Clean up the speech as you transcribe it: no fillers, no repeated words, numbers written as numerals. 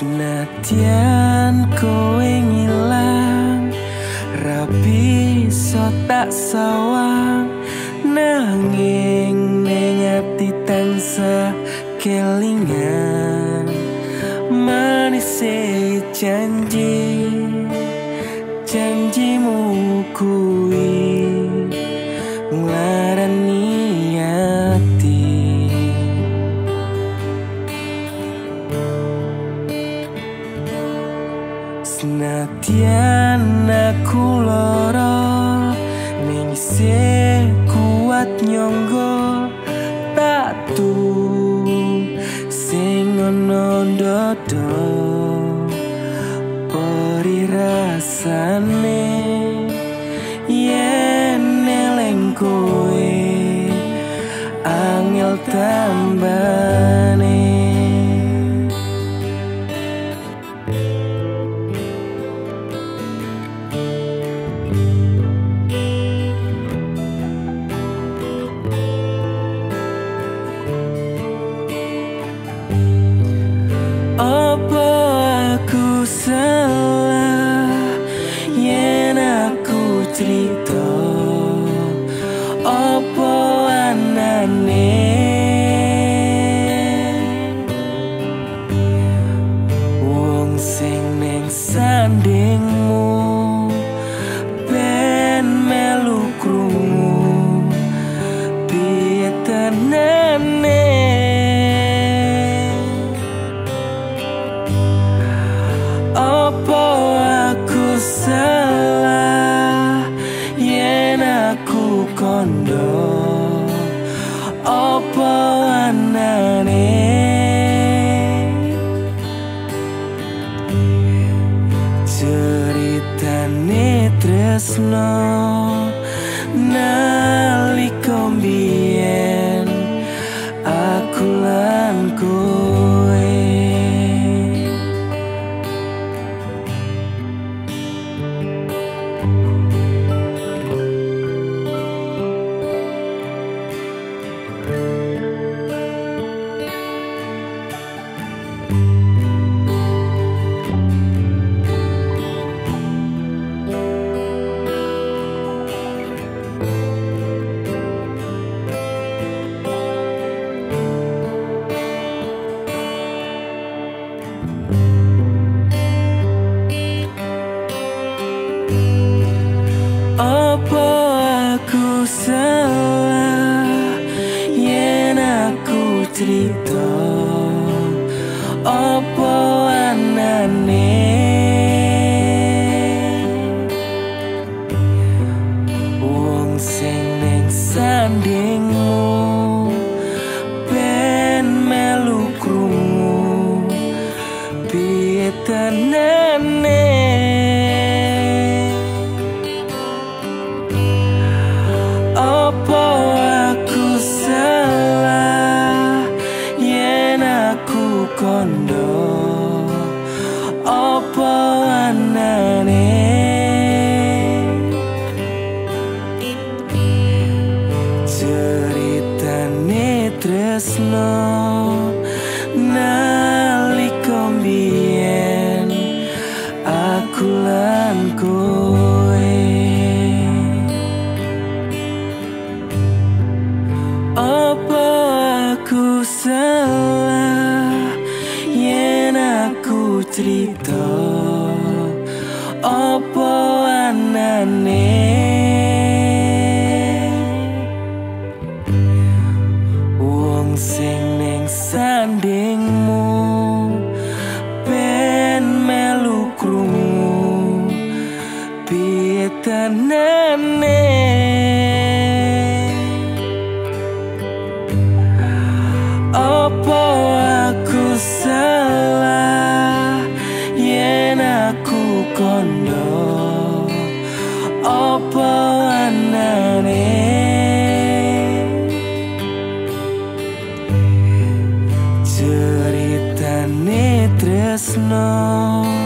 Senadyan kowe ngilang, rapi so tak sawang, nanging ning ati tansah kelingan. Manise janji, janjimu kuwi nglarani ati. Senadyan aku lara, ning isih kuat nyonggo tatu sing ana dodo. Ori rasane yen eling kowe angel tambane. No